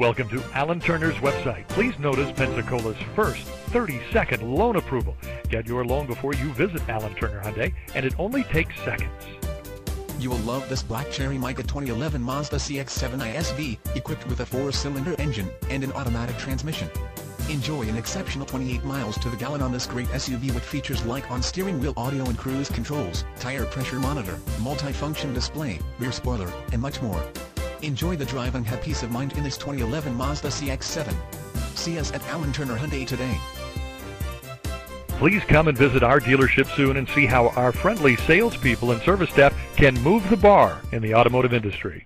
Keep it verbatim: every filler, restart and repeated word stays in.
Welcome to Allen Turner's website. Please notice Pensacola's first thirty second loan approval. Get your loan before you visit Allen Turner Hyundai, and it only takes seconds. You will love this Black Cherry Mica twenty eleven Mazda C X seven I S V, equipped with a four cylinder engine and an automatic transmission. Enjoy an exceptional twenty-eight miles to the gallon on this great S U V, which features like on-steering wheel audio and cruise controls, tire pressure monitor, multi-function display, rear spoiler, and much more. Enjoy the drive and have peace of mind in this twenty eleven Mazda C X seven. See us at Allen Turner Hyundai today. Please come and visit our dealership soon and see how our friendly salespeople and service staff can move the bar in the automotive industry.